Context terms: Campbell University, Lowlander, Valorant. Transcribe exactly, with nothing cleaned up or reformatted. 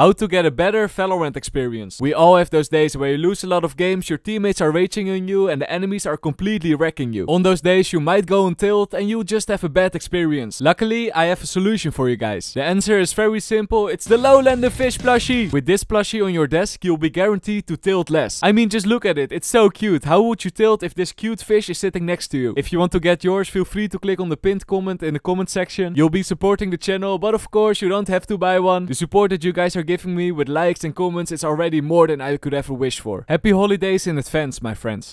How to get a better Valorant experience. We all have those days where you lose a lot of games, your teammates are raging on you and the enemies are completely wrecking you. On those days you might go on tilt and you just have a bad experience. Luckily, I have a solution for you guys. The answer is very simple, it's the Lowlander fish plushie. With this plushie on your desk, you'll be guaranteed to tilt less. I mean, just look at it, it's so cute. How would you tilt if this cute fish is sitting next to you? If you want to get yours, feel free to click on the pinned comment in the comment section. You'll be supporting the channel, but of course you don't have to buy one. The support that you guys are giving me with likes and comments is already more than I could ever wish for. Happy holidays in advance, my friends.